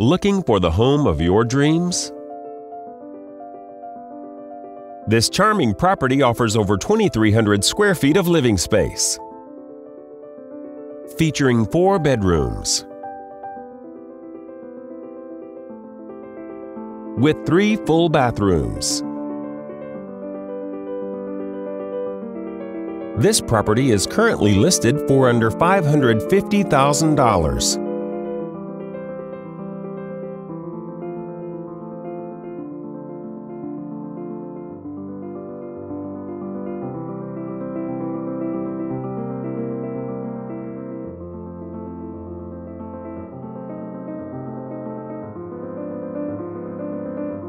Looking for the home of your dreams? This charming property offers over 2,300 square feet of living space, featuring 4 bedrooms with 3 full bathrooms. This property is currently listed for under $550,000.